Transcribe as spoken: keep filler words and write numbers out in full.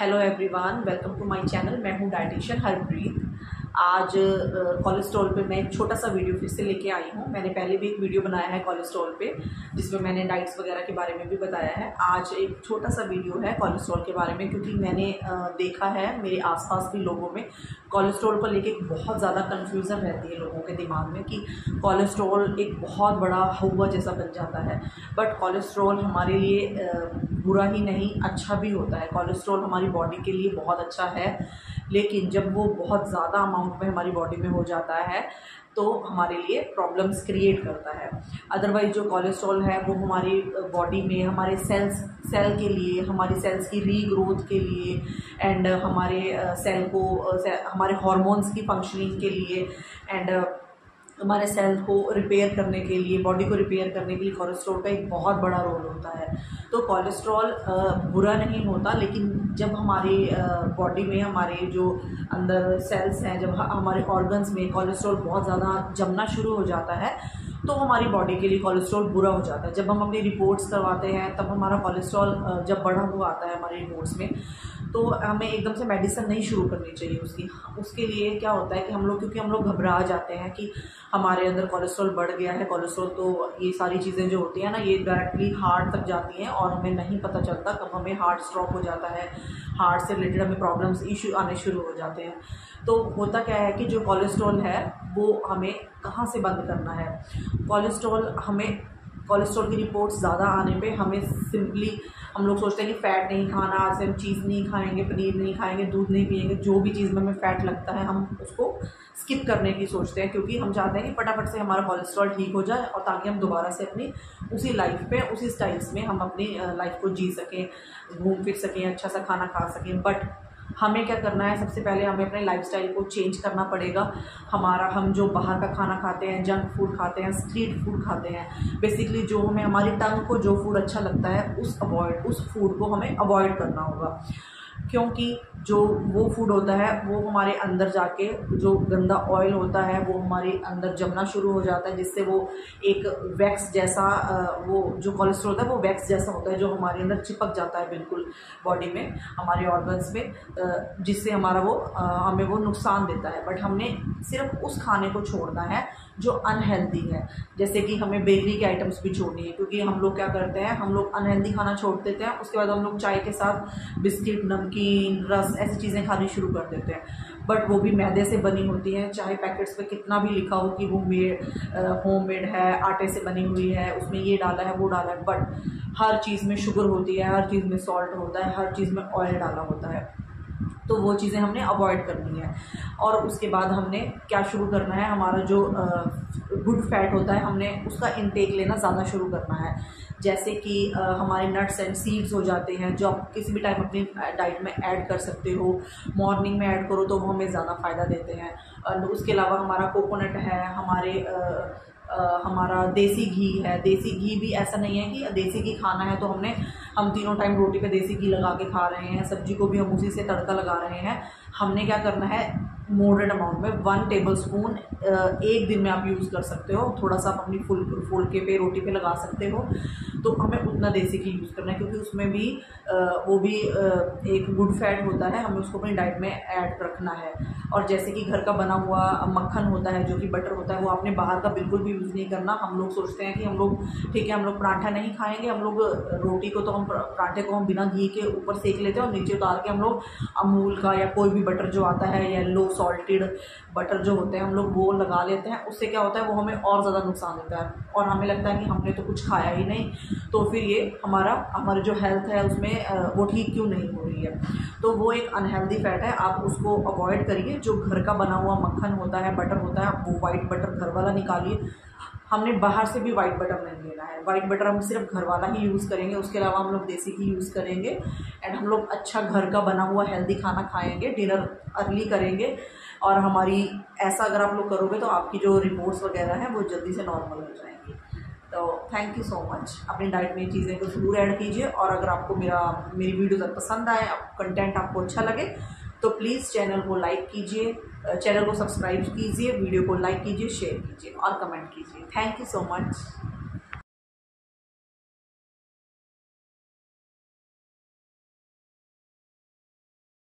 Hello everyone, welcome to my channel. मैं हूँ dietitian Harpreet. आज कोलेस्ट्रॉल पे मैं एक छोटा सा वीडियो फिर से लेके आई हूँ। मैंने पहले भी एक वीडियो बनाया है कोलेस्ट्रॉल पे, जिसमें मैंने डाइट्स वगैरह के बारे में भी बताया है। आज एक छोटा सा वीडियो है कोलेस्ट्रॉल के बारे में, क्योंकि मैंने देखा है मेरे आसपास भी लोगों में कोलेस्ट्रॉल को लेकर बहुत ज़्यादा कन्फ्यूज़न रहती है लोगों के दिमाग में कि कोलेस्ट्रॉल एक बहुत बड़ा हवा जैसा बन जाता है। बट कोलेस्ट्रॉल हमारे लिए बुरा ही नहीं, अच्छा भी होता है। कोलेस्ट्रॉल हमारी बॉडी के लिए बहुत अच्छा है, लेकिन जब वो बहुत ज़्यादा अमाउंट में हमारी बॉडी में हो जाता है तो हमारे लिए प्रॉब्लम्स क्रिएट करता है। अदरवाइज़ जो कोलेस्ट्रॉल है वो हमारी बॉडी में हमारे सेल्स सेल के लिए, हमारी सेल्स की रीग्रोथ के लिए, एंड हमारे सेल को हमारे हार्मोन्स की फंक्शनिंग के लिए, एंड हमारे सेल को रिपेयर करने के लिए, बॉडी को रिपेयर करने के लिए कोलेस्ट्रॉल का एक बहुत बड़ा रोल होता है। तो कोलेस्ट्रॉल बुरा नहीं होता, लेकिन जब हमारी बॉडी में, हमारे जो अंदर सेल्स हैं, जब हमारे ऑर्गन्स में कोलेस्ट्रॉल बहुत ज़्यादा जमना शुरू हो जाता है तो हमारी बॉडी के लिए कोलेस्ट्रॉल बुरा हो जाता है। जब हम अपनी रिपोर्ट्स करवाते हैं तब हमारा कोलेस्ट्रॉल जब बढ़ा हुआ आता है हमारी रिपोर्ट्स में, तो हमें एकदम से मेडिसिन नहीं शुरू करनी चाहिए उसकी। उसके लिए क्या होता है कि हम लोग, क्योंकि हम लोग घबरा जाते हैं कि हमारे अंदर कोलेस्ट्रॉल बढ़ गया है। कोलेस्ट्रॉल तो ये सारी चीज़ें जो होती हैं ना, ये डायरेक्टली हार्ट तक जाती हैं और हमें नहीं पता चलता कब हमें हार्ट स्ट्रोक हो जाता है, हार्ट से रिलेटेड हमें प्रॉब्लम्स इशू आने शुरू हो जाते हैं। तो होता क्या है कि जो कोलेस्ट्रॉल है वो हमें कहाँ से बंद करना है। कोलेस्ट्रॉल हमें कोलेस्ट्रॉल की रिपोर्ट्स ज़्यादा आने पे हमें सिंपली, हम लोग सोचते हैं कि फ़ैट नहीं खाना, आज से हम चीज़ नहीं खाएंगे, पनीर नहीं खाएंगे, दूध नहीं पिएंगे। जो भी चीज़ में हमें फ़ैट लगता है हम उसको स्किप करने की सोचते हैं, क्योंकि हम चाहते हैं कि फटाफट से हमारा कोलेस्ट्रॉल ठीक हो जाए और ताकि हम दोबारा से अपनी उसी लाइफ पे, उसी स्टाइल्स में हम अपनी लाइफ को जी सकें, घूम फिर सकें, अच्छा सा खाना खा सकें। बट हमें क्या करना है, सबसे पहले हमें अपने लाइफस्टाइल को चेंज करना पड़ेगा। हमारा हम जो बाहर का खाना खाते हैं, जंक फूड खाते हैं, स्ट्रीट फूड खाते हैं, बेसिकली जो हमें, हमारी टंग को जो फूड अच्छा लगता है उस अवॉइड उस फूड को हमें अवॉइड करना होगा, क्योंकि जो वो फूड होता है वो हमारे अंदर जाके, जो गंदा ऑयल होता है वो हमारे अंदर जमना शुरू हो जाता है, जिससे वो एक वैक्स जैसा, वो जो कोलेस्ट्रॉल होता है वो वैक्स जैसा होता है जो हमारे अंदर चिपक जाता है बिल्कुल बॉडी में, हमारे ऑर्गन्स में, जिससे हमारा वो हमें वो नुकसान देता है। बट हमने सिर्फ उस खाने को छोड़ना है जो अनहेल्दी है, जैसे कि हमें बेकरी के आइटम्स भी छोड़नी है, क्योंकि हम लोग क्या करते हैं, हम लोग अनहेल्दी खाना छोड़ देते हैं। उसके बाद हम लोग चाय के साथ बिस्किट, नमकीन, रस, ऐसी चीज़ें खानी शुरू कर देते हैं, बट वो भी मैदे से बनी होती हैं। चाहे पैकेट्स पे कितना भी लिखा हो कि वो मेड होम मेड है, आटे से बनी हुई है, उसमें ये डाला है, वो डाला है, बट हर चीज़ में शुगर होती है, हर चीज़ में सॉल्ट होता है, हर चीज़ में ऑयल डाला होता है। तो वो चीज़ें हमने अवॉइड करनी है। और उसके बाद हमने क्या शुरू करना है, हमारा जो गुड फैट होता है हमने उसका इंटेक लेना ज़्यादा शुरू करना है, जैसे कि आ, हमारे नट्स एंड सीड्स हो जाते हैं, जो आप किसी भी टाइम अपनी डाइट में ऐड कर सकते हो। मॉर्निंग में ऐड करो तो वो हमें ज़्यादा फ़ायदा देते हैं। और उसके अलावा हमारा कोकोनट है, हमारे आ, Uh, हमारा देसी घी है। देसी घी भी ऐसा नहीं है कि देसी घी खाना है तो हमने हम तीनों टाइम रोटी पे देसी घी लगा के खा रहे हैं, सब्जी को भी हम उसी से तड़का लगा रहे हैं। हमने क्या करना है, मॉडरेट अमाउंट में वन टेबलस्पून एक दिन में आप यूज़ कर सकते हो, थोड़ा सा आप अपनी फुल फुल के पे रोटी पे लगा सकते हो। तो हमें उतना देसी घी यूज़ करना है, क्योंकि उसमें भी वो भी एक गुड फैट होता है, हमें उसको अपनी डाइट में ऐड रखना है। और जैसे कि घर का बना हुआ मक्खन होता है, जो कि बटर होता है, वो आपने बाहर का बिल्कुल भी यूज़ नहीं करना। हम लोग सोचते हैं कि हम लोग, ठीक है हम लोग पराठा नहीं खाएंगे, हम लोग रोटी को, तो हम पराठे को हम बिना घी के ऊपर सेक लेते हैं और नीचे उतार के हम लोग अमूल का या कोई भी बटर जो आता है, या लो सॉल्टेड बटर जो होते हैं, हम लोग वो लगा लेते हैं। उससे क्या होता है, वो हमें और ज़्यादा नुकसान देता है और हमें लगता है कि हमने तो कुछ खाया ही नहीं, तो फिर ये हमारा हमारी जो हेल्थ है उसमें वो ठीक क्यों नहीं हो रही है। तो वो एक अनहेल्दी फैट है, आप उसको अवॉइड करिए। जो घर का बना हुआ मक्खन होता है, बटर होता है, वो वाइट बटर घर वाला निकालिए। हमने बाहर से भी वाइट बटर नहीं लेना है, वाइट बटर हम सिर्फ घर वाला ही यूज़ करेंगे। उसके अलावा हम लोग देसी घी यूज़ करेंगे, एंड हम लोग अच्छा घर का बना हुआ हेल्दी खाना खाएंगे, डिनर अर्ली करेंगे। और हमारी, ऐसा अगर आप लोग करोगे तो आपकी जो रिपोर्ट्स वगैरह हैं वो जल्दी से नॉर्मल हो जाएंगी। तो थैंक यू सो मच। अपनी डाइट में चीज़ें को ज़रूर ऐड कीजिए, और अगर आपको मेरा मेरी वीडियो पसंद आए, आप कंटेंट आपको अच्छा लगे तो प्लीज़ चैनल को लाइक कीजिए, चैनल को सब्सक्राइब कीजिए, वीडियो को लाइक कीजिए, शेयर कीजिए और कमेंट कीजिए। Thank you so much.